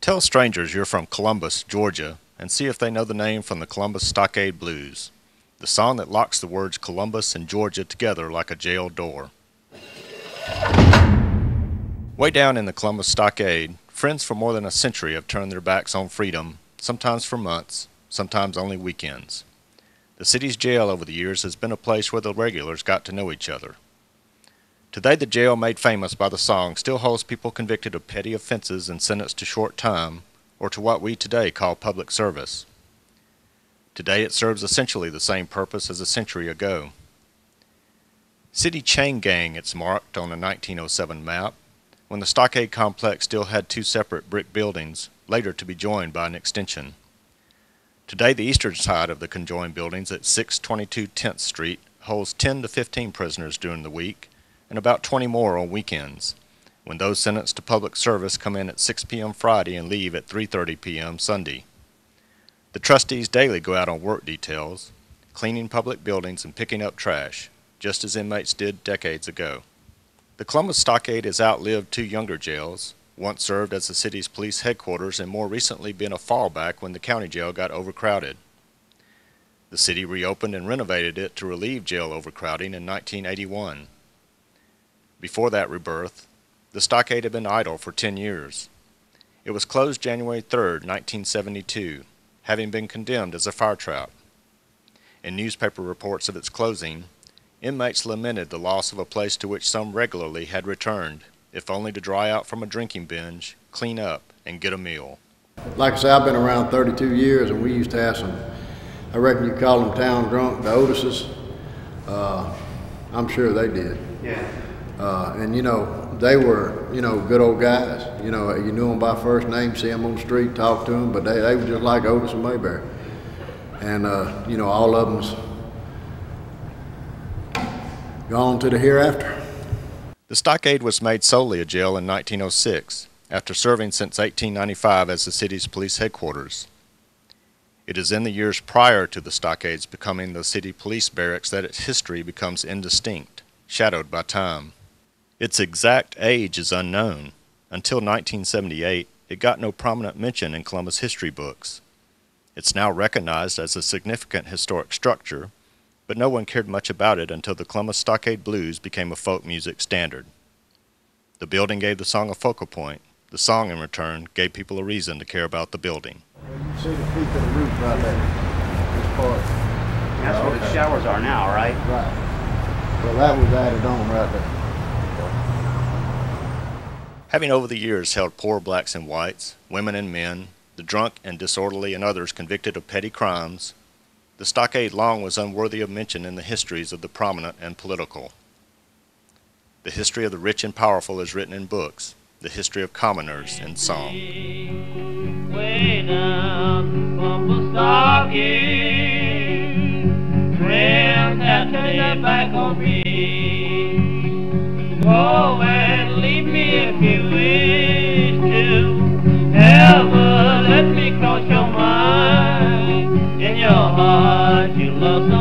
Tell strangers you're from Columbus, Georgia, and see if they know the name from the Columbus Stockade Blues, the song that locks the words Columbus and Georgia together like a jail door. Way down in the Columbus Stockade, friends for more than a century have turned their backs on freedom, sometimes for months, sometimes only weekends. The city's jail over the years has been a place where the regulars got to know each other. Today, the jail made famous by the song still holds people convicted of petty offenses and sentenced to short time, or to what we today call public service. Today it serves essentially the same purpose as a century ago. City chain gang, it's marked on a 1907 map, when the stockade complex still had two separate brick buildings, later to be joined by an extension. Today the eastern side of the conjoined buildings at 622 10th Street holds 10 to 15 prisoners during the week, and about 20 more on weekends, when those sentenced to public service come in at 6 p.m. Friday and leave at 3:30 p.m. Sunday. The trustees daily go out on work details, cleaning public buildings and picking up trash, just as inmates did decades ago. The Columbus Stockade has outlived two younger jails, once served as the city's police headquarters and more recently been a fallback when the county jail got overcrowded. The city reopened and renovated it to relieve jail overcrowding in 1981. Before that rebirth, the stockade had been idle for 10 years. It was closed January 3, 1972, having been condemned as a fire trap. In newspaper reports of its closing, inmates lamented the loss of a place to which some regularly had returned, if only to dry out from a drinking binge, clean up, and get a meal. Like I say, I've been around 32 years, and we used to have some, I reckon you call them town drunk, the Otises. I'm sure they did. Yeah. And you know, they were, you know, good old guys. You know, you knew them by first name, see them on the street, talk to them, but they were just like Otis and Mayberry. And you know, all of them's gone to the hereafter. The stockade was made solely a jail in 1906, after serving since 1895 as the city's police headquarters. It is in the years prior to the stockade's becoming the city police barracks that its history becomes indistinct, shadowed by time. Its exact age is unknown. Until 1978, it got no prominent mention in Columbus history books. It's now recognized as a significant historic structure, but no one cared much about it until the Columbus Stockade Blues became a folk music standard. The building gave the song a focal point. The song, in return, gave people a reason to care about the building. You see the peak of the roof right there, this part. That's where the showers are now, right? Right. Well, that was added on right there. Having over the years held poor blacks and whites, women and men, the drunk and disorderly and others convicted of petty crimes, the stockade long was unworthy of mention in the histories of the prominent and political. The history of the rich and powerful is written in books, the history of commoners in song. Way down from the stockade, dreams that lay back on me. Go and leave me if you wish to, never let me cross your mind. In your heart you love someone.